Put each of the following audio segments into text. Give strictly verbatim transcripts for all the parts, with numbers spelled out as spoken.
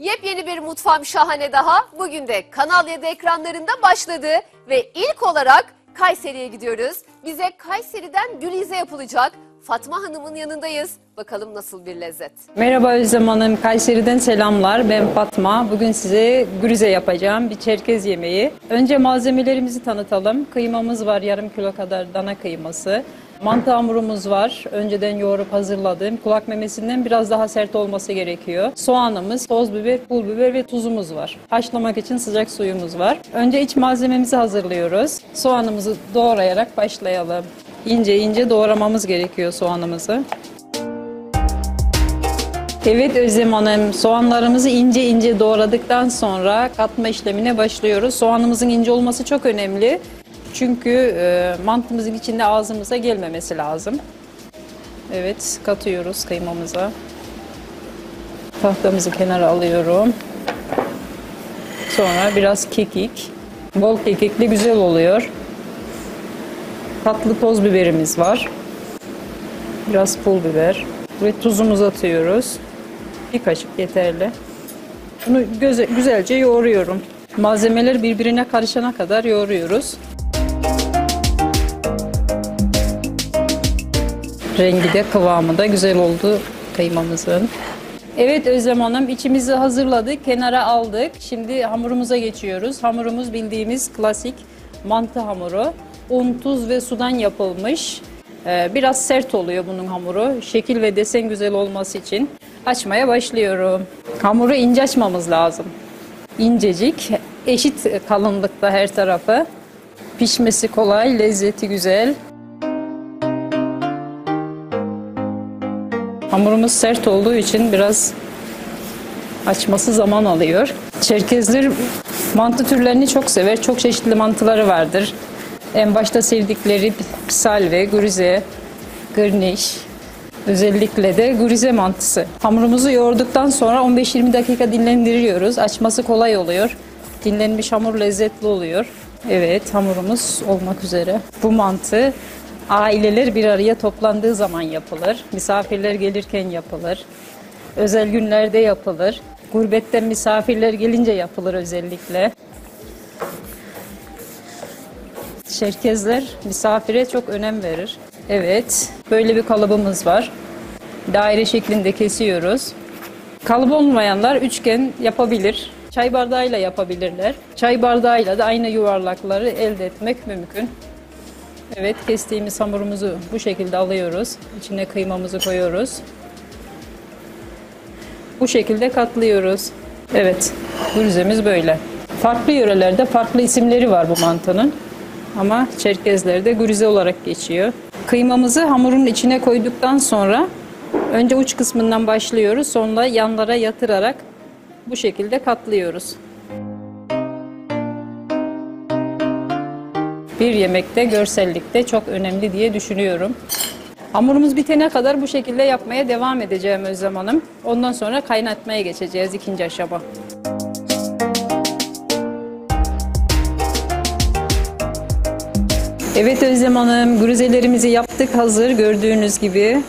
Yepyeni bir Mutfağım Şahane daha bugün de Kanal yedi ekranlarında başladı ve ilk olarak Kayseri'ye gidiyoruz. Bize Kayseri'den gülize yapılacak. Fatma Hanım'ın yanındayız. Bakalım nasıl bir lezzet. Merhaba Özlem Hanım. Kayseri'den selamlar. Ben Fatma. Bugün size gürize yapacağım bir Çerkez yemeği. Önce malzemelerimizi tanıtalım. Kıymamız var, yarım kilo kadar dana kıyması. Mantı hamurumuz var. Önceden yoğurup hazırladığım, kulak memesinden biraz daha sert olması gerekiyor. Soğanımız, toz biber, pul biber ve tuzumuz var. Haşlamak için sıcak suyumuz var. Önce iç malzememizi hazırlıyoruz. Soğanımızı doğrayarak başlayalım. İnce ince doğramamız gerekiyor soğanımızı. Evet Özlem Hanım, soğanlarımızı ince ince doğradıktan sonra katma işlemine başlıyoruz. Soğanımızın ince olması çok önemli. Çünkü e, mantımızın içinde ağzımıza gelmemesi lazım. Evet, katıyoruz kıymamıza. Tahtamızı kenara alıyorum. Sonra biraz kekik. Bol kekikli güzel oluyor. Tatlı toz biberimiz var. Biraz pul biber. Ve tuzumuzu atıyoruz. Bir kaşık yeterli. Bunu göze, güzelce yoğuruyorum. Malzemeler birbirine karışana kadar yoğuruyoruz. Rengi de kıvamı da güzel oldu kıymamızın. Evet Özlem Hanım, içimizi hazırladık, kenara aldık. Şimdi hamurumuza geçiyoruz. Hamurumuz bildiğimiz klasik mantı hamuru. Un, tuz ve sudan yapılmış. Ee, biraz sert oluyor bunun hamuru. Şekil ve desen güzel olması için açmaya başlıyorum. Hamuru ince açmamız lazım. İncecik, eşit kalınlıkta her tarafı. Pişmesi kolay, lezzeti güzel. Hamurumuz sert olduğu için biraz açması zaman alıyor. Çerkezler mantı türlerini çok sever. Çok çeşitli mantıları vardır. En başta sevdikleri salve, gürize, gırniş. Özellikle de gürize mantısı. Hamurumuzu yoğurduktan sonra on beş yirmi dakika dinlendiriyoruz. Açması kolay oluyor. Dinlenmiş hamur lezzetli oluyor. Evet, hamurumuz olmak üzere. Bu mantı aileler bir araya toplandığı zaman yapılır. Misafirler gelirken yapılır. Özel günlerde yapılır. Gurbetten misafirler gelince yapılır özellikle. Çerkezler misafire çok önem verir. Evet, böyle bir kalıbımız var. Daire şeklinde kesiyoruz. Kalıp olmayanlar üçgen yapabilir. Çay bardağıyla yapabilirler. Çay bardağıyla da aynı yuvarlakları elde etmek mümkün. Evet, kestiğimiz hamurumuzu bu şekilde alıyoruz. İçine kıymamızı koyuyoruz. Bu şekilde katlıyoruz. Evet, gürzemiz böyle. Farklı yörelerde farklı isimleri var bu mantının. Ama Çerkezler'de gürize olarak geçiyor. Kıymamızı hamurun içine koyduktan sonra önce uç kısmından başlıyoruz. Sonra yanlara yatırarak bu şekilde katlıyoruz. Bir yemekte görsellikte çok önemli diye düşünüyorum. Hamurumuz bitene kadar bu şekilde yapmaya devam edeceğim Özlem Hanım. Ondan sonra kaynatmaya geçeceğiz ikinci aşama. Evet Özlem Hanım, gürizelerimizi yaptık hazır gördüğünüz gibi.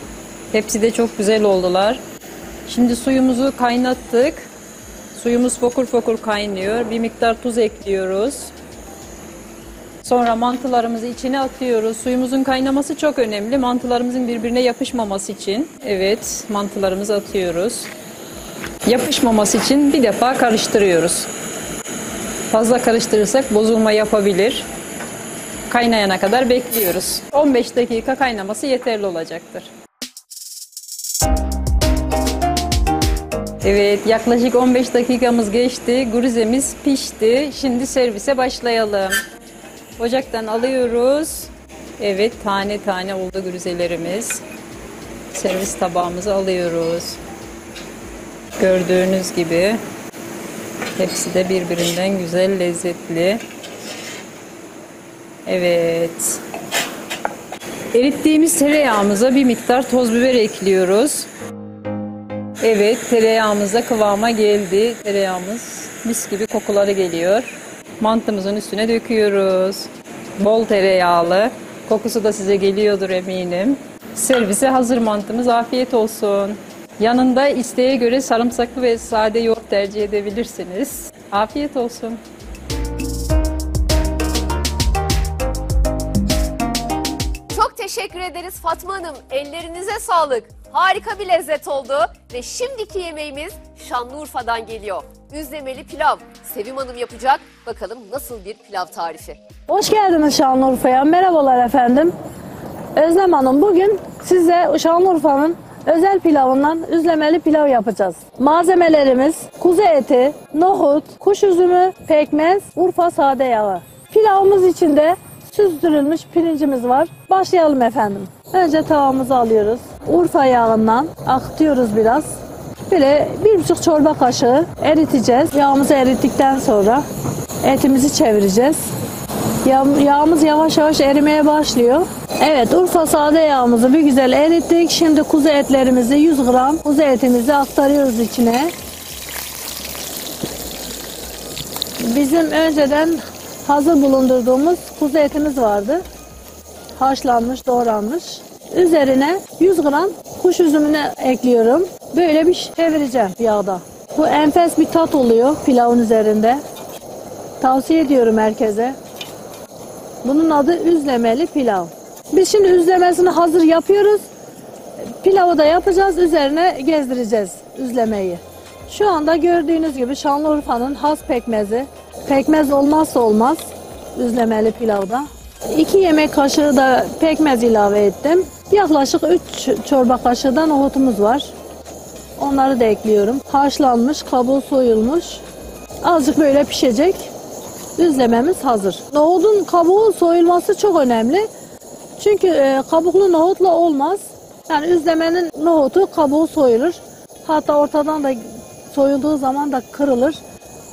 Hepsi de çok güzel oldular. Şimdi suyumuzu kaynattık. Suyumuz fokur fokur kaynıyor. Bir miktar tuz ekliyoruz. Sonra mantılarımızı içine atıyoruz. Suyumuzun kaynaması çok önemli. Mantılarımızın birbirine yapışmaması için. Evet, mantılarımızı atıyoruz. Yapışmaması için bir defa karıştırıyoruz. Fazla karıştırırsak bozulma yapabilir. Kaynayana kadar bekliyoruz. on beş dakika kaynaması yeterli olacaktır. Evet, yaklaşık on beş dakikamız geçti. Gürizemiz pişti. Şimdi servise başlayalım. Ocaktan alıyoruz. Evet, tane tane oldu gürizelerimiz. Servis tabağımızı alıyoruz. Gördüğünüz gibi hepsi de birbirinden güzel, lezzetli. Evet. Erittiğimiz tereyağımıza bir miktar toz biber ekliyoruz. Evet, tereyağımız da kıvama geldi. Tereyağımız mis gibi kokuları geliyor. Mantımızın üstüne döküyoruz. Bol tereyağlı. Kokusu da size geliyordur eminim. Servise hazır mantımız. Afiyet olsun. Yanında isteğe göre sarımsaklı ve sade yoğurt tercih edebilirsiniz. Afiyet olsun. Çok teşekkür ederiz Fatma Hanım. Ellerinize sağlık. Harika bir lezzet oldu ve şimdiki yemeğimiz Şanlıurfa'dan geliyor. Üzlemeli pilav. Sevim Hanım yapacak. Bakalım nasıl bir pilav tarifi. Hoş geldiniz Şanlıurfa'ya. Merhabalar efendim. Özlem Hanım, bugün size Şanlıurfa'nın özel pilavından üzlemeli pilav yapacağız. Malzemelerimiz kuzu eti, nohut, kuş üzümü, pekmez, Urfa sade yağı. Pilavımız içinde süzdürülmüş pirincimiz var. Başlayalım efendim. Önce tavamızı alıyoruz. Urfa yağından akıtıyoruz biraz. Böyle bir buçuk çorba kaşığı eriteceğiz. Yağımızı erittikten sonra etimizi çevireceğiz. Yağ, yağımız yavaş yavaş erimeye başlıyor. Evet, Urfa sade yağımızı bir güzel erittik. Şimdi kuzu etlerimizi, yüz gram kuzu etimizi aktarıyoruz içine. Bizim önceden hazır bulundurduğumuz kuzu etimiz vardı. Haşlanmış, doğranmış. Üzerine yüz gram kuş üzümünü ekliyorum. Böyle bir çevireceğim yağda. Bu enfes bir tat oluyor pilavın üzerinde. Tavsiye ediyorum herkese. Bunun adı üzlemeli pilav. Biz şimdi üzlemesini hazır yapıyoruz. Pilavı da yapacağız, üzerine gezdireceğiz üzlemeyi. Şu anda gördüğünüz gibi Şanlıurfa'nın has pekmezi. Pekmez olmazsa olmaz üzlemeli pilavda. iki yemek kaşığı da pekmez ilave ettim. Yaklaşık üç çorba kaşığı da nohutumuz var. Onları da ekliyorum. Haşlanmış, kabuğu soyulmuş. Azıcık böyle pişecek. Üzlememiz hazır. Nohutun kabuğu soyulması çok önemli. Çünkü e, kabuklu nohutla olmaz. Yani üzlemenin nohutu kabuğu soyulur. Hatta ortadan da soyulduğu zaman da kırılır.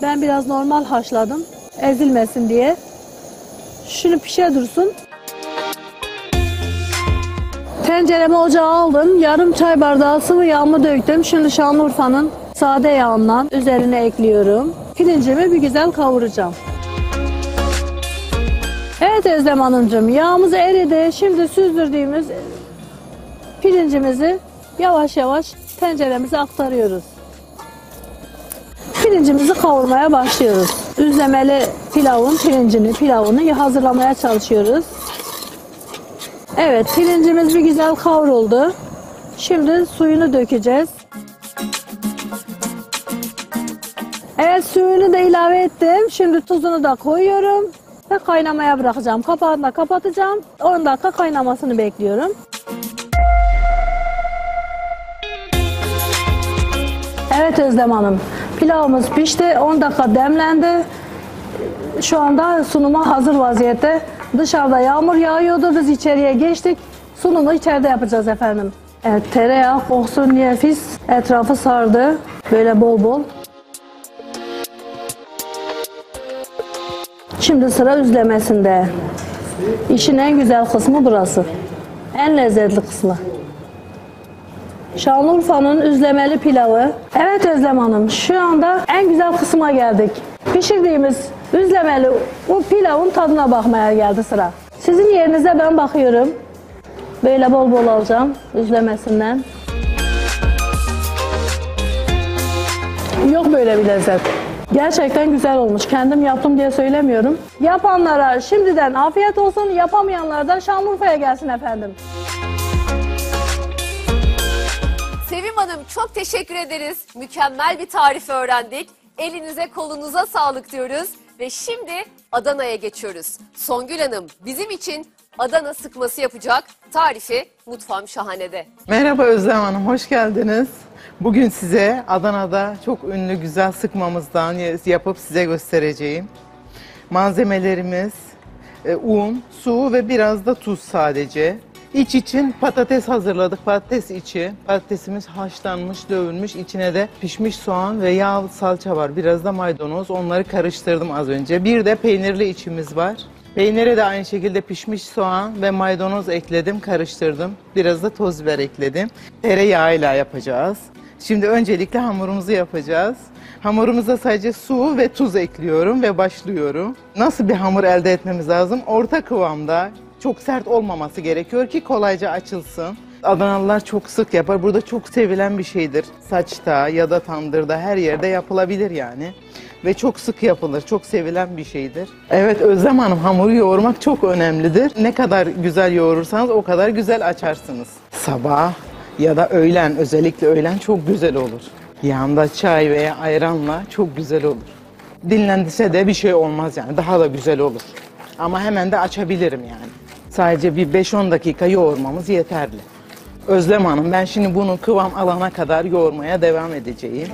Ben biraz normal haşladım. Ezilmesin diye. Şunu pişe dursun. Tencereme ocağa aldım. Yarım çay bardağı sıvı yağımı döktüm. Şimdi Şanlıurfa'nın sade yağından üzerine ekliyorum. Pirincimi bir güzel kavuracağım. Evet Özlem Hanımcığım, yağımız eridi. Şimdi süzdürdüğümüz pirincimizi yavaş yavaş tenceremize aktarıyoruz. Pirincimizi kavurmaya başlıyoruz. Üzlemeli pilavın pirincini, pilavını hazırlamaya çalışıyoruz. Evet, pirincimiz bir güzel kavruldu. Şimdi suyunu dökeceğiz. Evet, suyunu da ilave ettim. Şimdi tuzunu da koyuyorum. Ve kaynamaya bırakacağım. Kapağını da kapatacağım. on dakika kaynamasını bekliyorum. Evet Özlem Hanım, pilavımız pişti. on dakika demlendi. Şu anda sunuma hazır vaziyette. Dışarıda yağmur yağıyordu. Biz içeriye geçtik. Sunumu içeride yapacağız efendim. Evet, tereyağı koksun diye nefis etrafı sardı. Böyle bol bol. Şimdi sıra üzlemesinde. İşin en güzel kısmı burası. En lezzetli kısmı. Şanlıurfa'nın üzlemeli pilavı. Evet Özlem Hanım, şu anda en güzel kısma geldik. Pişirdiğimiz üzlemeli bu pilavın tadına bakmaya geldi sıra. Sizin yerinize ben bakıyorum. Böyle bol bol alacağım üzlemesinden. Yok böyle bir lezzet. Gerçekten güzel olmuş. Kendim yaptım diye söylemiyorum. Yapanlara şimdiden afiyet olsun, yapamayanlar da Şanlıurfa'ya gelsin efendim. Sevim Hanım, çok teşekkür ederiz. Mükemmel bir tarif öğrendik. Elinize kolunuza sağlık diyoruz. Ve şimdi Adana'ya geçiyoruz. Songül Hanım bizim için Adana sıkması yapacak. Tarifi Mutfağım Şahane'de. Merhaba Özlem Hanım, hoş geldiniz. Bugün size Adana'da çok ünlü güzel sıkmamızdan yapıp size göstereceğim. Malzemelerimiz un, su ve biraz da tuz sadece. İç için patates hazırladık. Patates içi. Patatesimiz haşlanmış, dövülmüş. İçine de pişmiş soğan ve yağlı salça var. Biraz da maydanoz. Onları karıştırdım az önce. Bir de peynirli içimiz var. Peynire de aynı şekilde pişmiş soğan ve maydanoz ekledim, karıştırdım. Biraz da toz biber ekledim. Tereyağıyla yapacağız. Şimdi öncelikle hamurumuzu yapacağız. Hamurumuza sadece su ve tuz ekliyorum ve başlıyorum. Nasıl bir hamur elde etmemiz lazım? Orta kıvamda, çok sert olmaması gerekiyor ki kolayca açılsın. Adanalılar çok sık yapar. Burada çok sevilen bir şeydir. Saçta ya da tandırda her yerde yapılabilir yani. Ve çok sık yapılır. Çok sevilen bir şeydir. Evet Özlem Hanım, hamuru yoğurmak çok önemlidir. Ne kadar güzel yoğurursanız o kadar güzel açarsınız. Sabah ya da öğlen, özellikle öğlen çok güzel olur. Yanında çay veya ayranla çok güzel olur. Dinlendirse de bir şey olmaz yani. Daha da güzel olur. Ama hemen de açabilirim yani. Sadece bir beş on dakika yoğurmamız yeterli. Özlem Hanım, ben şimdi bunu kıvam alana kadar yoğurmaya devam edeceğim.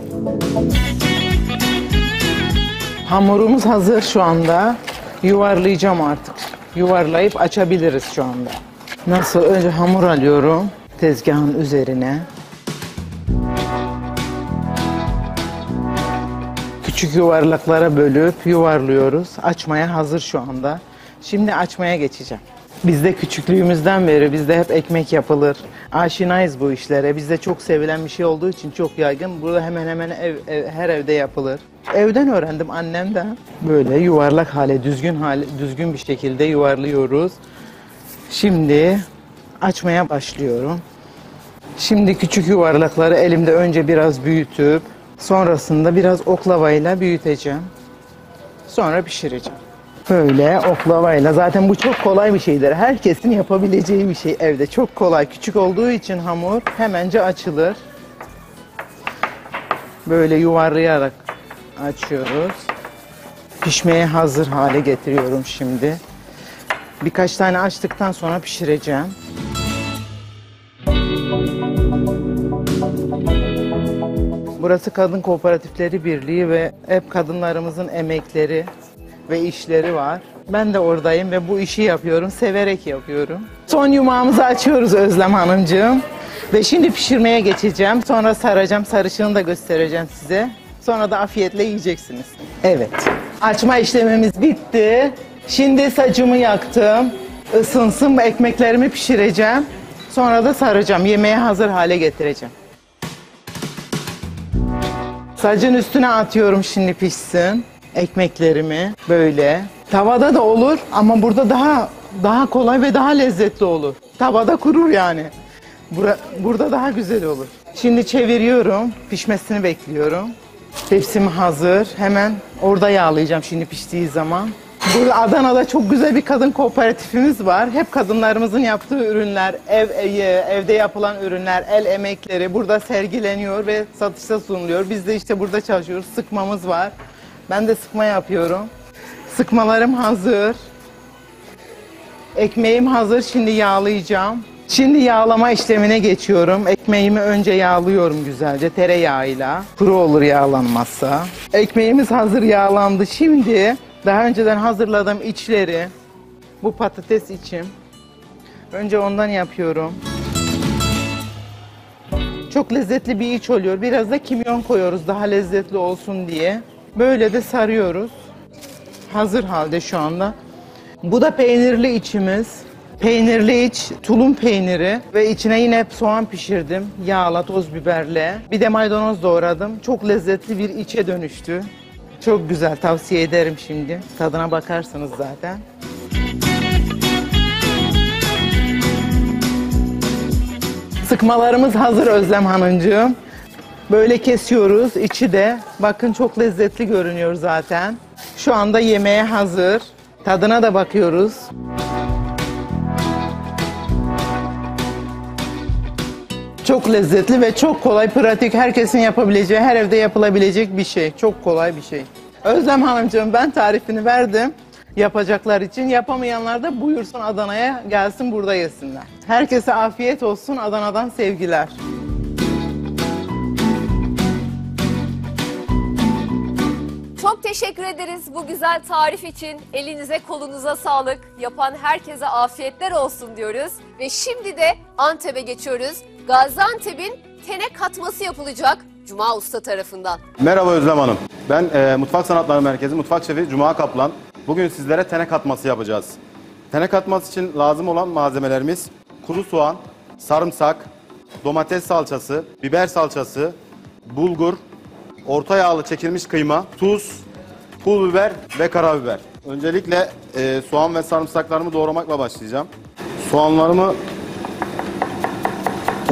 Hamurumuz hazır şu anda. Yuvarlayacağım artık. Yuvarlayıp açabiliriz şu anda. Nasıl? Önce hamur alıyorum tezgahın üzerine. Küçük yuvarlaklara bölüp yuvarlıyoruz. Açmaya hazır şu anda. Şimdi açmaya geçeceğim. Bizde küçüklüğümüzden beri bizde hep ekmek yapılır. Aşinayız bu işlere. Bizde çok sevilen bir şey olduğu için çok yaygın. Burada hemen hemen ev, ev, her evde yapılır. Evden öğrendim, annemden. Böyle yuvarlak hale, düzgün hale, düzgün bir şekilde yuvarlıyoruz. Şimdi açmaya başlıyorum. Şimdi küçük yuvarlakları elimde önce biraz büyütüp sonrasında biraz oklavayla büyüteceğim. Sonra pişireceğim. Böyle oklavayla, zaten bu çok kolay bir şeydir. Herkesin yapabileceği bir şey evde. Çok kolay. Küçük olduğu için hamur hemence açılır. Böyle yuvarlayarak açıyoruz. Pişmeye hazır hale getiriyorum şimdi. Birkaç tane açtıktan sonra pişireceğim. Burası Kadın Kooperatifleri Birliği ve hep kadınlarımızın emekleri ve işleri var. Ben de oradayım ve bu işi yapıyorum, severek yapıyorum. Son yumağımızı açıyoruz Özlem Hanımcığım. Ve şimdi pişirmeye geçeceğim. Sonra saracağım, sarışını da göstereceğim size. Sonra da afiyetle yiyeceksiniz. Evet, açma işlemimiz bitti. Şimdi sacımı yaktım. Isınsın, ekmeklerimi pişireceğim. Sonra da saracağım, yemeğe hazır hale getireceğim. Sacın üstüne atıyorum şimdi pişsin. Ekmeklerimi böyle. Tavada da olur ama burada daha daha kolay ve daha lezzetli olur. Tavada kurur yani. Bura, burada daha güzel olur. Şimdi çeviriyorum. Pişmesini bekliyorum. Tepsim hazır. Hemen orada yağlayacağım şimdi piştiği zaman. Burada Adana'da çok güzel bir kadın kooperatifimiz var. Hep kadınlarımızın yaptığı ürünler, ev evde yapılan ürünler, el emekleri burada sergileniyor ve satışa sunuluyor. Biz de işte burada çalışıyoruz. Sıkmamız var. Ben de sıkma yapıyorum. Sıkmalarım hazır. Ekmeğim hazır. Şimdi yağlayacağım. Şimdi yağlama işlemine geçiyorum. Ekmeğimi önce yağlıyorum güzelce tereyağıyla. Kuru olur yağlanmazsa. Ekmeğimiz hazır yağlandı. Şimdi daha önceden hazırladığım içleri, bu patates içim. Önce ondan yapıyorum. Çok lezzetli bir iç oluyor. Biraz da kimyon koyuyoruz daha lezzetli olsun diye. Böyle de sarıyoruz. Hazır halde şu anda. Bu da peynirli içimiz. Peynirli iç, tulum peyniri ve içine yine soğan pişirdim. Yağla, toz biberle. Bir de maydanoz doğradım. Çok lezzetli bir içe dönüştü. Çok güzel, tavsiye ederim şimdi. Tadına bakarsınız zaten. Sıkmalarımız hazır Özlem Hanımcığım. Böyle kesiyoruz içi de. Bakın çok lezzetli görünüyor zaten. Şu anda yemeğe hazır. Tadına da bakıyoruz. Çok lezzetli ve çok kolay, pratik. Herkesin yapabileceği, her evde yapılabilecek bir şey. Çok kolay bir şey. Özlem Hanımcığım, ben tarifini verdim. Yapacaklar için. Yapamayanlar da buyursun Adana'ya gelsin, burada yesinler. Herkese afiyet olsun. Adana'dan sevgiler. Çok teşekkür ederiz bu güzel tarif için. Elinize kolunuza sağlık. Yapan herkese afiyetler olsun diyoruz. Ve şimdi de Antep'e geçiyoruz. Gaziantep'in tene katması yapılacak Cuma Usta tarafından. Merhaba Özlem Hanım. Ben e, Mutfak Sanatları Merkezi Mutfak Şefi Cuma Kaplan. Bugün sizlere tene katması yapacağız. Tene katması için lazım olan malzemelerimiz kuru soğan, sarımsak, domates salçası, biber salçası, bulgur, orta yağlı çekilmiş kıyma, tuz, pul biber ve karabiber. Öncelikle e, soğan ve sarımsaklarımı doğramakla başlayacağım. Soğanlarımı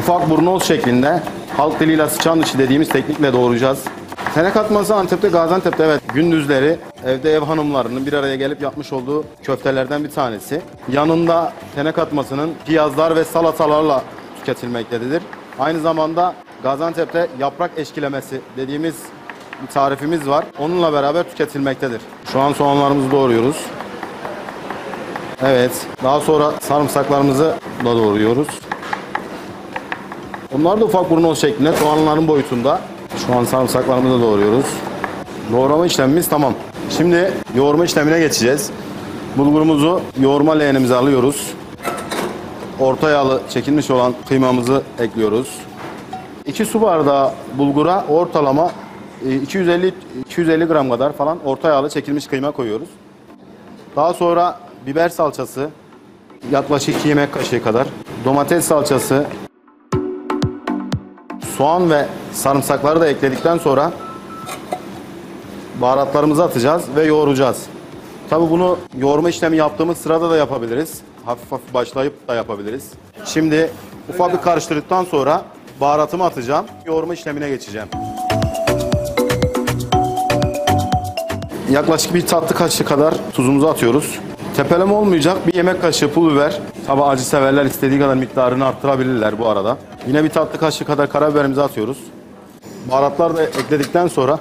ufak burnoz şeklinde halk diliyle sıçan dışı dediğimiz teknikle doğrayacağız. Tenek atması Antep'te, Gaziantep'te evet gündüzleri evde ev hanımlarının bir araya gelip yapmış olduğu köftelerden bir tanesi. Yanında tenek atmasının piyazlar ve salatalarla tüketilmektedir. Aynı zamanda Gaziantep'te yaprak eşkilemesi dediğimiz bir tarifimiz var. Onunla beraber tüketilmektedir. Şu an soğanlarımızı doğruyoruz. Evet, daha sonra sarımsaklarımızı da doğruyoruz. Onlar da ufak burnoz şeklinde, soğanların boyutunda. Şu an sarımsaklarımızı da doğruyoruz. Doğrama işlemimiz tamam. Şimdi yoğurma işlemine geçeceğiz. Bulgurumuzu yoğurma leğenimize alıyoruz. Orta yağlı çekilmiş olan kıymamızı ekliyoruz. iki su bardağı bulgura ortalama iki yüz elli iki yüz elli gram kadar falan orta yağlı çekilmiş kıyma koyuyoruz. Daha sonra biber salçası yaklaşık iki yemek kaşığı kadar, domates salçası, soğan ve sarımsakları da ekledikten sonra baharatlarımızı atacağız ve yoğuracağız. Tabii bunu yoğurma işlemi yaptığımız sırada da yapabiliriz. Hafif hafif başlayıp da yapabiliriz. Şimdi ufak bir karıştırdıktan sonra baharatımı atacağım. Yoğurma işlemine geçeceğim. Yaklaşık bir tatlı kaşığı kadar tuzumuzu atıyoruz. Tepeleme olmayacak bir yemek kaşığı pul biber. Tabi acı severler istediği kadar miktarını arttırabilirler bu arada. Yine bir tatlı kaşığı kadar karabiberimizi atıyoruz. Baharatları da ekledikten sonra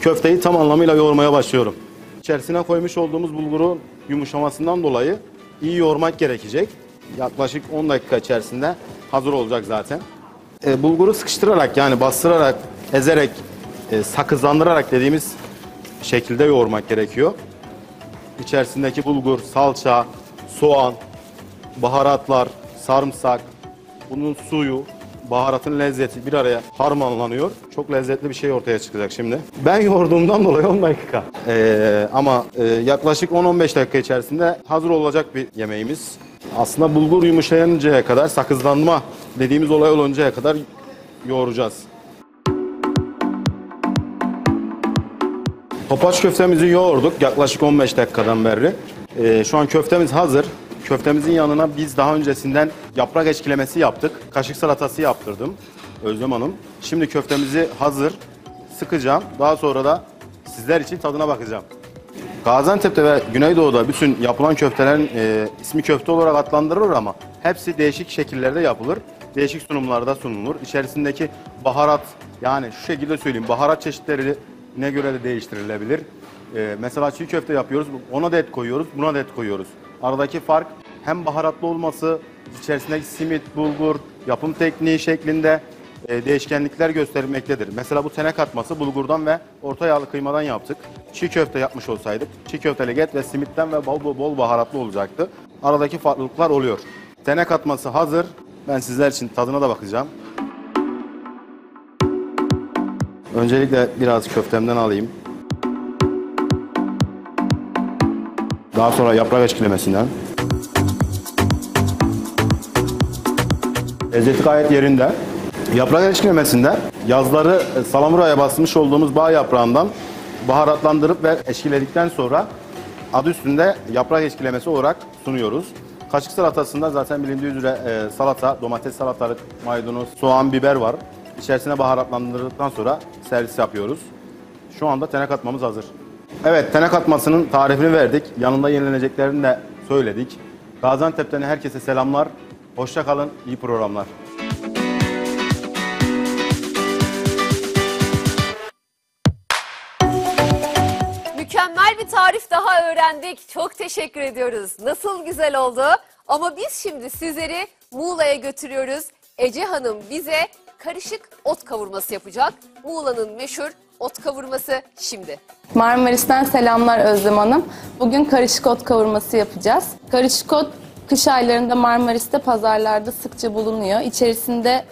köfteyi tam anlamıyla yoğurmaya başlıyorum. İçerisine koymuş olduğumuz bulgurun yumuşamasından dolayı iyi yoğurmak gerekecek. Yaklaşık on dakika içerisinde hazır olacak zaten. E, bulguru sıkıştırarak, yani bastırarak, ezerek, e, sakızlandırarak dediğimiz şekilde yoğurmak gerekiyor. İçerisindeki bulgur, salça, soğan, baharatlar, sarımsak, bunun suyu, baharatın lezzeti bir araya harmanlanıyor. Çok lezzetli bir şey ortaya çıkacak şimdi. Ben yoğurduğumdan dolayı on dakika. Ee, ama e, yaklaşık on on beş dakika içerisinde hazır olacak bir yemeğimiz. Aslında bulgur yumuşayıncaya kadar, sakızlanma dediğimiz olay oluncaya kadar yoğuracağız. Topaç köftemizi yoğurduk yaklaşık on beş dakikadan beri. Ee, şu an köftemiz hazır. Köftemizin yanına biz daha öncesinden yaprak eşkilemesi yaptık. Kaşık salatası yaptırdım Özlem Hanım. Şimdi köftemizi hazır sıkacağım. Daha sonra da sizler için tadına bakacağım. Gaziantep'te ve Güneydoğu'da bütün yapılan köftelerin e, ismi köfte olarak adlandırılır ama hepsi değişik şekillerde yapılır. Değişik sunumlarda sunulur. İçerisindeki baharat, yani şu şekilde söyleyeyim, baharat çeşitleri ne göre de değiştirilebilir. Ee, mesela çiğ köfte yapıyoruz, ona da et koyuyoruz, buna da et koyuyoruz. Aradaki fark hem baharatlı olması, içerisindeki simit, bulgur, yapım tekniği şeklinde e, değişkenlikler göstermektedir. Mesela bu tenek atması bulgurdan ve orta yağlı kıymadan yaptık. Çiğ köfte yapmış olsaydık, çiğ köftelik et ve simitten ve bol bol, bol baharatlı olacaktı. Aradaki farklılıklar oluyor. Tenek atması hazır. Ben sizler için tadına da bakacağım. Öncelikle biraz köftemden alayım. Daha sonra yaprak eşkilemesinden. Lezzeti gayet yerinde. Yaprak eşkilemesinde yazları salamuraya basmış olduğumuz bağ yaprağından baharatlandırıp ve eşkiledikten sonra adı üstünde yaprak eşkilemesi olarak sunuyoruz. Kaşık salatasında zaten bilindiği üzere salata, domates salatalık, maydanoz, soğan, biber var. İçerisine baharatlandırdıktan sonra servis yapıyoruz. Şu anda tenek atmamız hazır. Evet, tenek atmasının tarifini verdik. Yanında yenileneceklerini de söyledik. Gaziantep'ten herkese selamlar. Hoşça kalın, iyi programlar. Mükemmel bir tarif daha öğrendik. Çok teşekkür ediyoruz. Nasıl güzel oldu. Ama biz şimdi sizleri Muğla'ya götürüyoruz. Ece Hanım bize karışık ot kavurması yapacak. Muğla'nın meşhur ot kavurması şimdi. Marmaris'ten selamlar Özlem Hanım. Bugün karışık ot kavurması yapacağız. Karışık ot kış aylarında Marmaris'te pazarlarda sıkça bulunuyor. İçerisinde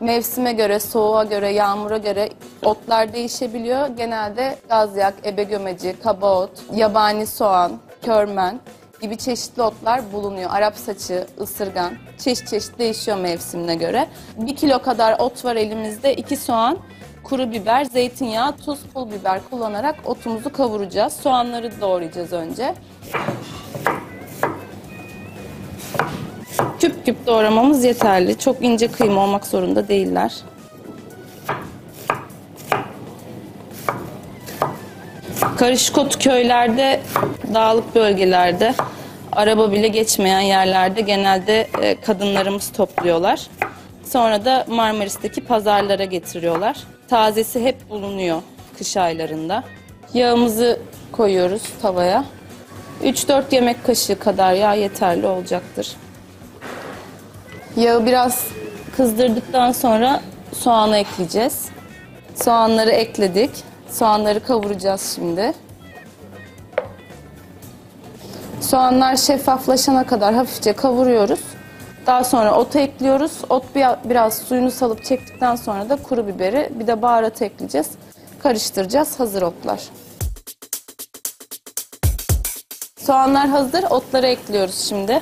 mevsime göre, soğuğa göre, yağmura göre otlar değişebiliyor. Genelde gazyak, ebe gömeci, kaba ot, yabani soğan, körmen gibi çeşitli otlar bulunuyor. Arap saçı, ısırgan, çeşit çeşit değişiyor mevsimine göre. Bir kilo kadar ot var elimizde. iki soğan, kuru biber, zeytinyağı, tuz, pul biber kullanarak otumuzu kavuracağız. Soğanları doğrayacağız önce. küp küp doğramamız yeterli. Çok ince kıyma olmak zorunda değiller. Karışkot köylerde, dağlık bölgelerde, araba bile geçmeyen yerlerde genelde kadınlarımız topluyorlar. Sonra da Marmaris'teki pazarlara getiriyorlar. Tazesi hep bulunuyor kış aylarında. Yağımızı koyuyoruz tavaya. üç dört yemek kaşığı kadar yağ yeterli olacaktır. Yağı biraz kızdırdıktan sonra soğanı ekleyeceğiz. Soğanları ekledik. Soğanları kavuracağız şimdi. Soğanlar şeffaflaşana kadar hafifçe kavuruyoruz. Daha sonra otu ekliyoruz. Ot biraz suyunu salıp çektikten sonra da kuru biberi, bir de baharat ekleyeceğiz. Karıştıracağız. Hazır otlar. Soğanlar hazır. Otları ekliyoruz şimdi.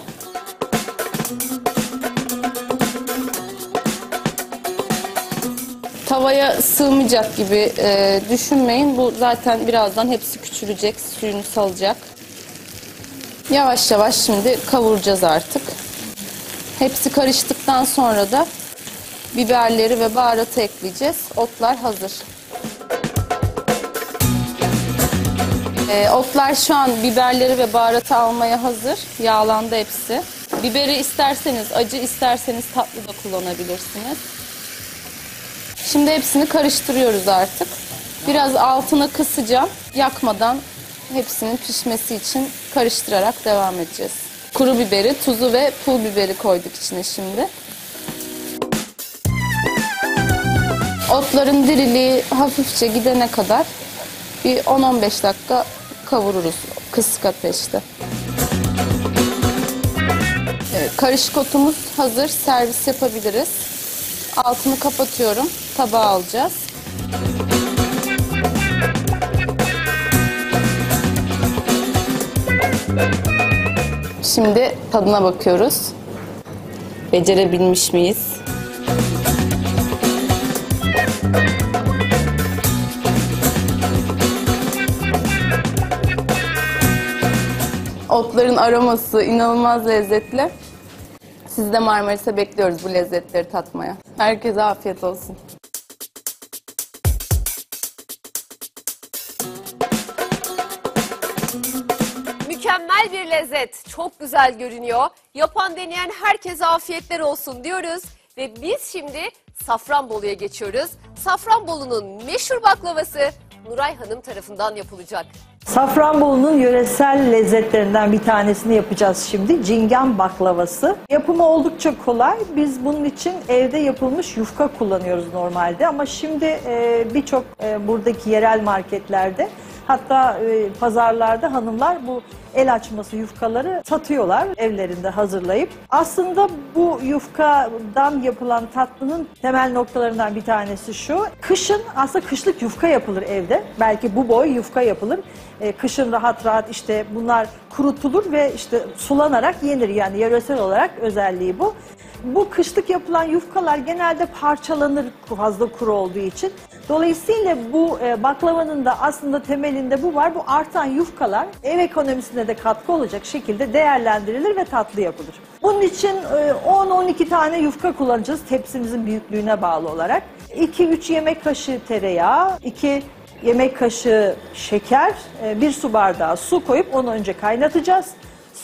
Tavaya sığmayacak gibi e, düşünmeyin. Bu zaten birazdan hepsi küçülecek, suyunu salacak. Yavaş yavaş şimdi kavuracağız artık. Hepsi karıştıktan sonra da biberleri ve baharatı ekleyeceğiz. Otlar hazır. E, otlar şu an biberleri ve baharatı almaya hazır. Yağlandı hepsi. Biberi isterseniz acı, isterseniz tatlı da kullanabilirsiniz. Şimdi hepsini karıştırıyoruz artık. Biraz altını kısacağım. Yakmadan hepsinin pişmesi için karıştırarak devam edeceğiz. Kuru biberi, tuzu ve pul biberi koyduk içine şimdi. Otların diriliği hafifçe gidene kadar bir on on beş dakika kavururuz kısık ateşte. Evet, karışık otumuz hazır. Servis yapabiliriz. Altını kapatıyorum. Tabağa alacağız. Şimdi tadına bakıyoruz. Becerebilmiş miyiz? Otların aroması inanılmaz lezzetli. Siz de Marmaris'e bekliyoruz bu lezzetleri tatmaya. Herkese afiyet olsun. Mükemmel bir lezzet. Çok güzel görünüyor. Yapan, deneyen herkese afiyetler olsun diyoruz. Ve biz şimdi Safranbolu'ya geçiyoruz. Safranbolu'nun meşhur baklavası Nuray Hanım tarafından yapılacak. Safranbolu'nun yöresel lezzetlerinden bir tanesini yapacağız şimdi. Çingen baklavası. Yapımı oldukça kolay. Biz bunun için evde yapılmış yufka kullanıyoruz normalde. Ama şimdi birçok buradaki yerel marketlerde, hatta pazarlarda hanımlar bu el açması yufkaları satıyorlar, evlerinde hazırlayıp. Aslında bu yufkadan yapılan tatlının temel noktalarından bir tanesi şu. Kışın aslında kışlık yufka yapılır evde. Belki bu boy yufka yapılır. E, kışın rahat rahat işte bunlar kurutulur ve işte sulanarak yenir. Yani yöresel olarak özelliği bu. Bu kışlık yapılan yufkalar genelde parçalanır fazla kuru olduğu için. Dolayısıyla bu e, baklavanın da aslında temelinde bu var. Bu artan yufkalar ev ekonomisine de katkı olacak şekilde değerlendirilir ve tatlı yapılır. Bunun için e, on on iki tane yufka kullanacağız tepsimizin büyüklüğüne bağlı olarak. iki üç yemek kaşığı tereyağı, iki yemek kaşığı şeker, e, bir su bardağı su koyup onu önce kaynatacağız.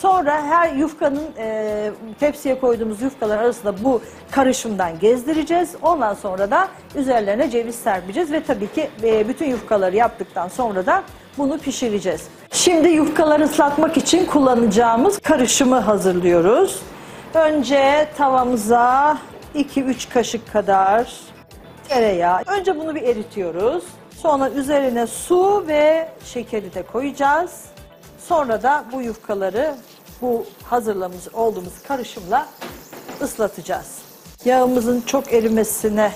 Sonra her yufkanın e, tepsiye koyduğumuz yufkalar arasında bu karışımdan gezdireceğiz. Ondan sonra da üzerlerine ceviz serpeceğiz ve tabii ki e, bütün yufkaları yaptıktan sonra da bunu pişireceğiz. Şimdi yufkaları ıslatmak için kullanacağımız karışımı hazırlıyoruz. Önce tavamıza iki üç kaşık kadar tereyağı. Önce bunu bir eritiyoruz. Sonra üzerine su ve şekeri de koyacağız. Sonra da bu yufkaları bu hazırlamış olduğumuz karışımla ıslatacağız. Yağımızın çok erimesine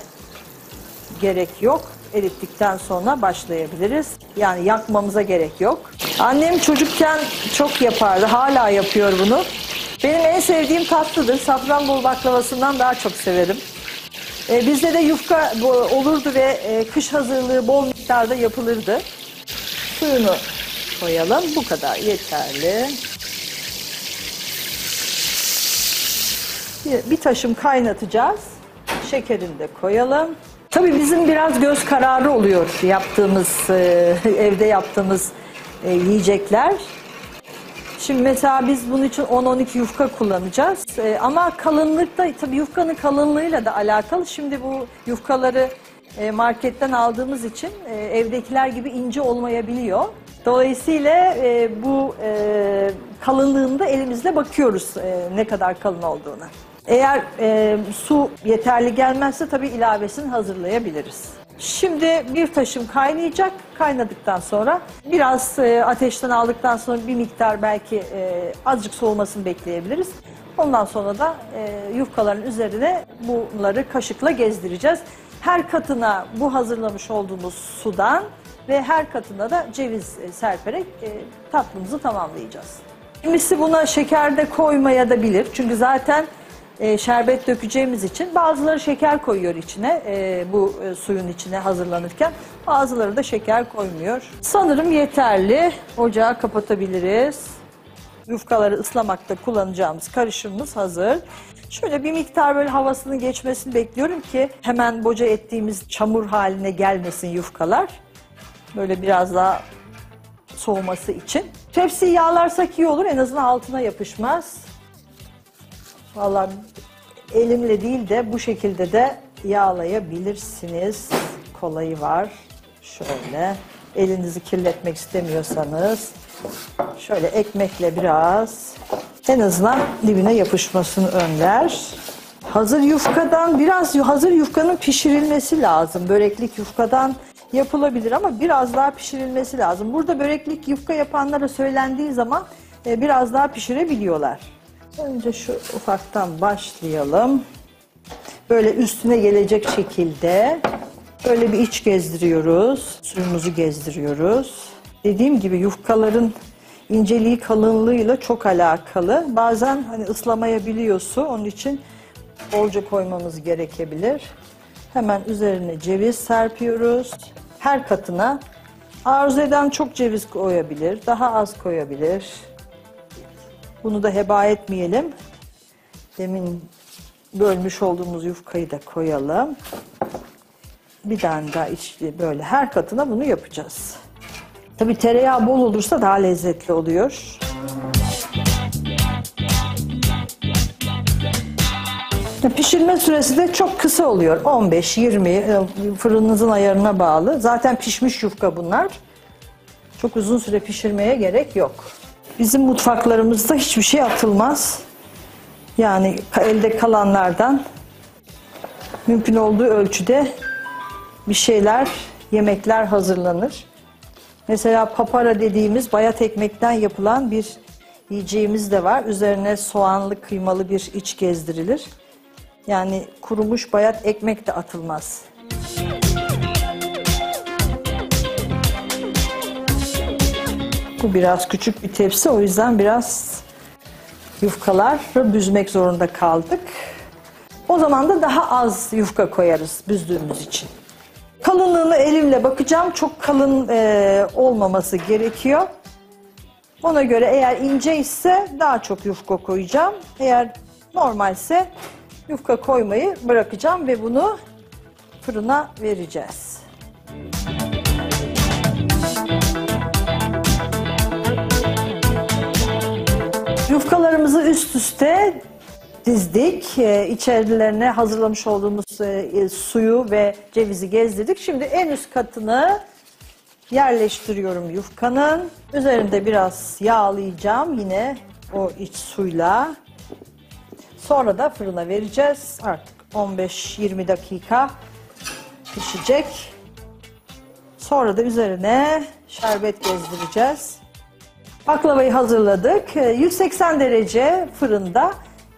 gerek yok. Erittikten sonra başlayabiliriz. Yani yakmamıza gerek yok. Annem çocukken çok yapardı. Hala yapıyor bunu. Benim en sevdiğim tatlıdır. Safranbolu baklavasından daha çok severim. Ee, bizde de yufka olurdu ve e, kış hazırlığı bol miktarda yapılırdı. Suyunu koyalım. Bu kadar yeterli. Bir taşım kaynatacağız. Şekerini de koyalım. Tabii bizim biraz göz kararı oluyor yaptığımız, e, evde yaptığımız e, yiyecekler. Şimdi mesela biz bunun için on on iki yufka kullanacağız. E, ama kalınlıkta, tabii yufkanın kalınlığıyla da alakalı. Şimdi bu yufkaları e, marketten aldığımız için e, evdekiler gibi ince olmayabiliyor. Dolayısıyla e, bu e, kalınlığında elimizle bakıyoruz e, ne kadar kalın olduğuna. Eğer e, su yeterli gelmezse tabii ilavesini hazırlayabiliriz. Şimdi bir taşım kaynayacak. Kaynadıktan sonra biraz e, ateşten aldıktan sonra bir miktar belki e, azıcık soğumasını bekleyebiliriz. Ondan sonra da e, yufkaların üzerine bunları kaşıkla gezdireceğiz. Her katına bu hazırlamış olduğumuz sudan ve her katına da ceviz serperek e, tatlımızı tamamlayacağız. Kimisi buna şeker de koymaya da bilir. Çünkü zaten E, şerbet dökeceğimiz için bazıları şeker koyuyor içine, e, bu e, suyun içine hazırlanırken. Bazıları da şeker koymuyor. Sanırım yeterli. Ocağı kapatabiliriz. Yufkaları ıslamakta kullanacağımız karışımımız hazır. Şöyle bir miktar böyle havasının geçmesini bekliyorum ki hemen boca ettiğimiz çamur haline gelmesin yufkalar. Böyle biraz daha soğuması için. Tepsiyi yağlarsak iyi olur, en azından altına yapışmaz. Vallahi elimle değil de bu şekilde de yağlayabilirsiniz. Kolayı var. Şöyle elinizi kirletmek istemiyorsanız şöyle ekmekle biraz, en azından dibine yapışmasını önler. Hazır yufkadan biraz, hazır yufkanın pişirilmesi lazım. Böreklik yufkadan yapılabilir ama biraz daha pişirilmesi lazım. Burada böreklik yufka yapanlara söylendiği zaman biraz daha pişirebiliyorlar. Önce şu ufaktan başlayalım. Böyle üstüne gelecek şekilde böyle bir iç gezdiriyoruz. Suyumuzu gezdiriyoruz. Dediğim gibi yufkaların inceliği kalınlığıyla çok alakalı. Bazen hani ıslamayabiliyor su. Onun için bolca koymamız gerekebilir. Hemen üzerine ceviz serpiyoruz. Her katına. Arzu eden çok ceviz koyabilir. Daha az koyabilir. Bunu da heba etmeyelim. Demin bölmüş olduğumuz yufkayı da koyalım. Bir tane daha içli böyle her katına bunu yapacağız. Tabii tereyağı bol olursa daha lezzetli oluyor. Pişirme süresi de çok kısa oluyor. on beş yirmi, fırınınızın ayarına bağlı. Zaten pişmiş yufka bunlar. Çok uzun süre pişirmeye gerek yok. Bizim mutfaklarımızda hiçbir şey atılmaz. Yani elde kalanlardan mümkün olduğu ölçüde bir şeyler, yemekler hazırlanır. Mesela papara dediğimiz bayat ekmekten yapılan bir yiyeceğimiz de var. Üzerine soğanlı, kıymalı bir iç gezdirilir. Yani kurumuş bayat ekmek de atılmaz. Bu biraz küçük bir tepsi, o yüzden biraz yufkaları büzmek zorunda kaldık. O zaman da daha az yufka koyarız büzdüğümüz için. Kalınlığını elimle bakacağım. Çok kalın e, olmaması gerekiyor. Ona göre eğer ince ise daha çok yufka koyacağım. Eğer normalse yufka koymayı bırakacağım ve bunu fırına vereceğiz. Yufkalarımızı üst üste dizdik. Ee, içerilerine hazırlamış olduğumuz e, suyu ve cevizi gezdirdik. Şimdi en üst katını yerleştiriyorum yufkanın. Üzerinde biraz yağlayacağım yine o iç suyla. Sonra da fırına vereceğiz. Artık on beş yirmi dakika pişecek. Sonra da üzerine şerbet gezdireceğiz. Baklavayı hazırladık. yüz seksen derece fırında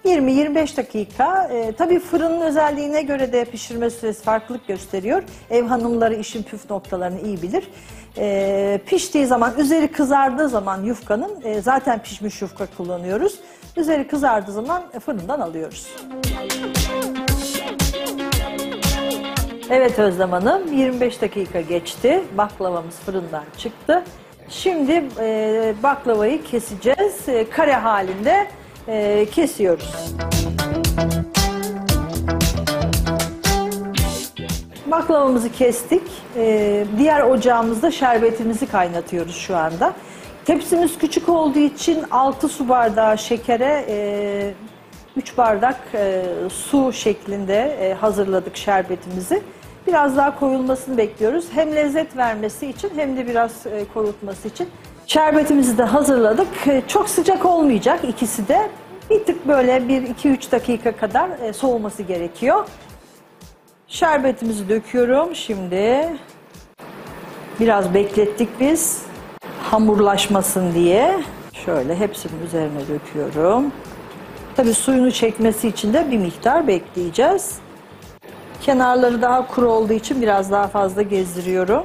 yirmi yirmi beş dakika. E, tabii fırının özelliğine göre de pişirme süresi farklılık gösteriyor. Ev hanımları işin püf noktalarını iyi bilir. E, piştiği zaman, üzeri kızardığı zaman yufkanın, e, zaten pişmiş yufka kullanıyoruz. Üzeri kızardığı zaman e, fırından alıyoruz. Evet Özlem Hanım, yirmi beş dakika geçti. Baklavamız fırından çıktı. Şimdi e, baklavayı keseceğiz. E, kare halinde e, kesiyoruz. Baklavamızı kestik. Ee, diğer ocağımızda şerbetimizi kaynatıyoruz şu anda. Tepsimiz küçük olduğu için altı su bardağı şekere üç bardak e, su şeklinde e, hazırladık şerbetimizi. Biraz daha koyulmasını bekliyoruz. Hem lezzet vermesi için hem de biraz e, korutması için. Şerbetimizi de hazırladık. E, çok sıcak olmayacak ikisi de. Bir tık böyle bir iki üç dakika kadar e, soğuması gerekiyor. Şerbetimizi döküyorum şimdi. Biraz beklettik biz. Hamurlaşmasın diye. Şöyle hepsinin üzerine döküyorum. Tabii suyunu çekmesi için de bir miktar bekleyeceğiz. Kenarları daha kuru olduğu için biraz daha fazla gezdiriyorum.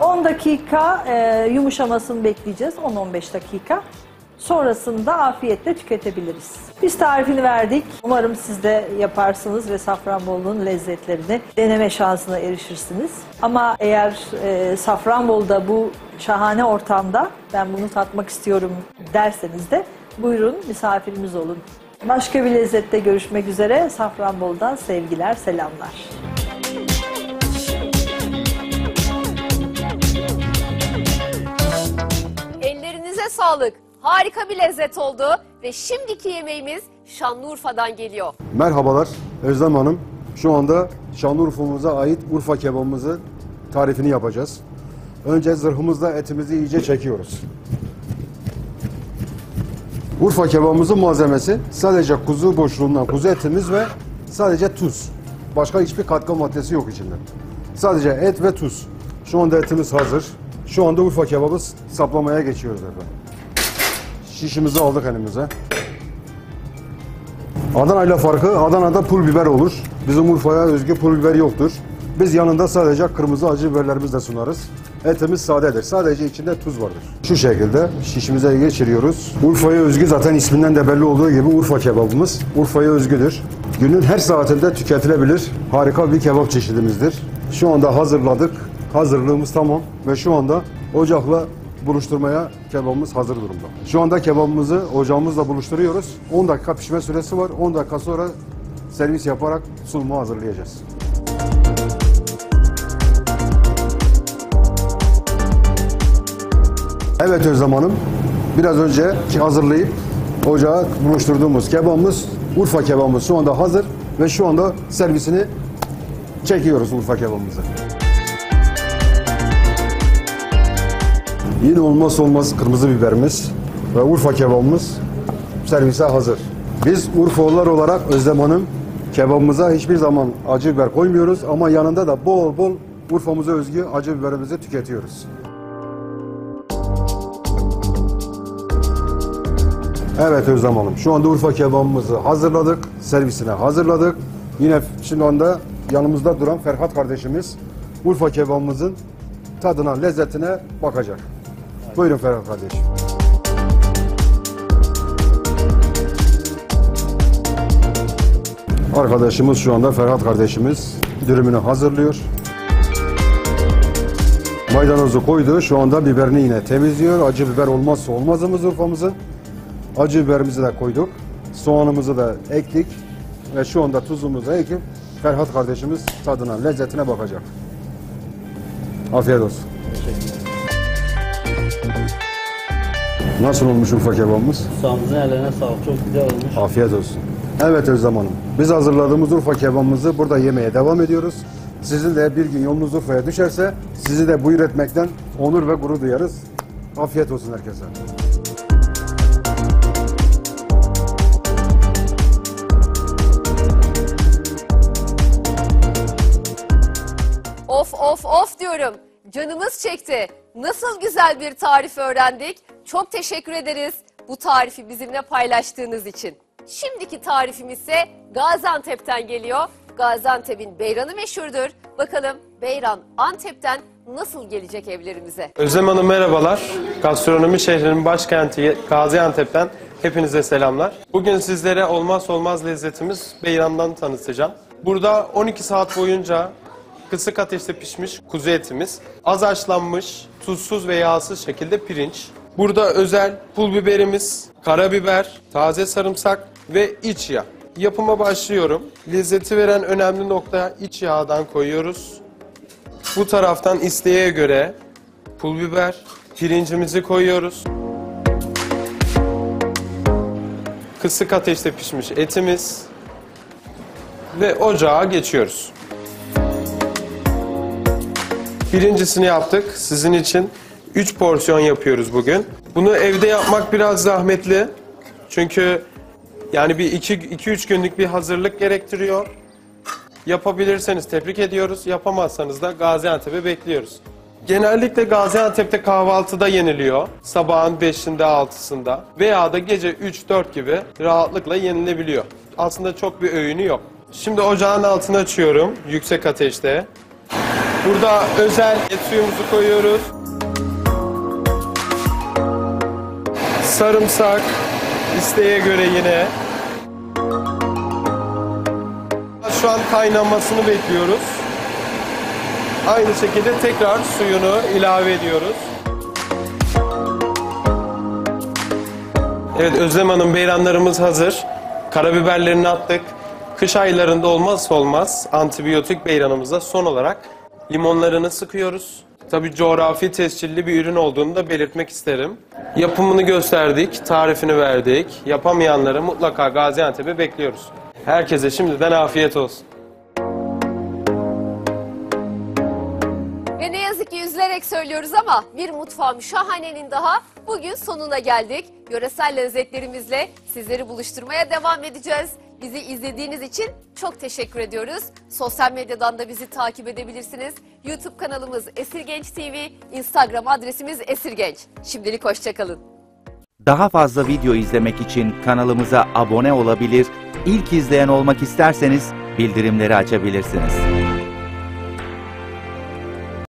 on dakika e, yumuşamasını bekleyeceğiz. on on beş dakika. Sonrasında afiyetle tüketebiliriz. Biz tarifini verdik. Umarım siz de yaparsınız ve Safranbolu'nun lezzetlerini deneme şansına erişirsiniz. Ama eğer e, Safranbolu'da bu şahane ortamda ben bunu tatmak istiyorum derseniz de buyurun misafirimiz olun. Başka bir lezzette görüşmek üzere. Safranbolu'dan sevgiler, selamlar. Ellerinize sağlık. Harika bir lezzet oldu ve şimdiki yemeğimiz Şanlıurfa'dan geliyor. Merhabalar Özlem Hanım. Şu anda Şanlıurfa'mıza ait Urfa kebabımızı tarifini yapacağız. Önce zırhımızla etimizi iyice çekiyoruz. Urfa kebabımızın malzemesi sadece kuzu boşluğundan kuzu etimiz ve sadece tuz. Başka hiçbir katkı maddesi yok içinde. Sadece et ve tuz. Şu anda etimiz hazır. Şu anda Urfa kebabı saplamaya geçiyoruz efendim. Şişimizi aldık elimize. Adana ile farkı, Adana'da pul biber olur. Bizim Urfa'ya özgü pul biber yoktur. Biz yanında sadece kırmızı acı biberlerimizi de sunarız. Etimiz sadedir. Sadece içinde tuz vardır. Şu şekilde şişimize geçiriyoruz. Urfa'ya özgü zaten isminden de belli olduğu gibi Urfa kebabımız. Urfa'ya özgüdür. Günün her saatinde tüketilebilir. Harika bir kebap çeşidimizdir. Şu anda hazırladık. Hazırlığımız tamam. Ve şu anda ocakla buluşturmaya kebabımız hazır durumda. Şu anda kebabımızı ocağımızla buluşturuyoruz. on dakika pişme süresi var. on dakika sonra servis yaparak sunuma hazırlayacağız. Evet Özlem Hanım, biraz önce hazırlayıp ocağa buluşturduğumuz kebabımız, Urfa kebabımız şu anda hazır ve şu anda servisini çekiyoruz Urfa kebabımızı. Yine olmazsa olmaz kırmızı biberimiz ve Urfa kebabımız servise hazır. Biz Urfalılar olarak Özlem Hanım kebabımıza hiçbir zaman acı biber koymuyoruz ama yanında da bol bol Urfa'mıza özgü acı biberimizi tüketiyoruz. Evet Özlem Hanım, şu anda Urfa kebabımızı hazırladık, servisine hazırladık. Yine şu anda yanımızda duran Ferhat kardeşimiz Urfa kebabımızın tadına, lezzetine bakacak. Buyurun Ferhat kardeşim. Arkadaşımız şu anda Ferhat kardeşimiz dürümünü hazırlıyor. Maydanozu koydu. Şu anda biberini yine temizliyor. Acı biber olmazsa olmazımız Urfa'mızın. Acı biberimizi de koyduk. Soğanımızı da ektik. Ve şu anda tuzumuzu ekip Ferhat kardeşimiz tadına, lezzetine bakacak. Afiyet olsun. Nasıl olmuş Urfa kebabımız? Ustamızın eline sağlık. Çok güzel olmuş. Afiyet olsun. Evet Özlem Hanım, biz hazırladığımız Urfa kebabımızı burada yemeye devam ediyoruz. Sizin de bir gün yolunuz Urfa'ya düşerse sizi de buyur etmekten onur ve gurur duyarız. Afiyet olsun herkese. Of of of diyorum. Canımız çekti. Nasıl güzel bir tarif öğrendik. Çok teşekkür ederiz bu tarifi bizimle paylaştığınız için. Şimdiki tarifim ise Gaziantep'ten geliyor. Gaziantep'in beyranı meşhurdur. Bakalım beyran Antep'ten nasıl gelecek evlerimize? Özlem Hanım merhabalar. Gastronomi şehrinin başkenti Gaziantep'ten hepinize selamlar. Bugün sizlere olmazsa olmaz lezzetimiz beyrandan tanıtacağım. Burada on iki saat boyunca kısık ateşte pişmiş kuzu etimiz, az haşlanmış, tuzsuz ve yağsız şekilde pirinç, Burada özel pul biberimiz, karabiber, taze sarımsak ve iç yağ. Yapıma başlıyorum. Lezzeti veren önemli nokta iç yağdan koyuyoruz. Bu taraftan isteğe göre pul biber, pirincimizi koyuyoruz. Kısık ateşte pişmiş etimiz ve ocağa geçiyoruz. Birincisini yaptık sizin için. Üç porsiyon yapıyoruz bugün. Bunu evde yapmak biraz zahmetli. Çünkü yani bir iki, iki üç günlük bir hazırlık gerektiriyor. Yapabilirseniz tebrik ediyoruz. Yapamazsanız da Gaziantep'e bekliyoruz. Genellikle Gaziantep'te kahvaltıda yeniliyor. Sabahın beşinde, altısında veya da gece üç dört gibi rahatlıkla yenilebiliyor. Aslında çok bir öğünü yok. Şimdi ocağın altını açıyorum yüksek ateşte. Burada özel et suyumuzu koyuyoruz. Sarımsak isteğe göre yine. Şu an kaynamasını bekliyoruz. Aynı şekilde tekrar suyunu ilave ediyoruz. Evet Özlem Hanım, beyranlarımız hazır. Karabiberlerini attık. Kış aylarında olmazsa olmaz antibiyotik beyranımıza son olarak limonlarını sıkıyoruz. Tabii coğrafi tescilli bir ürün olduğunu da belirtmek isterim. Yapımını gösterdik, tarifini verdik. Yapamayanları mutlaka Gaziantep'e bekliyoruz. Herkese şimdiden afiyet olsun. Ve ne yazık ki üzülerek söylüyoruz ama bir mutfağım şahanenin daha bugün sonuna geldik. Yöresel lezzetlerimizle sizleri buluşturmaya devam edeceğiz. Bizi izlediğiniz için çok teşekkür ediyoruz. Sosyal medyadan da bizi takip edebilirsiniz. YouTube kanalımız Esirgenç T V, Instagram adresimiz Esirgenç. Şimdilik hoşça kalın. Daha fazla video izlemek için kanalımıza abone olabilir, İlk izleyen olmak isterseniz bildirimleri açabilirsiniz.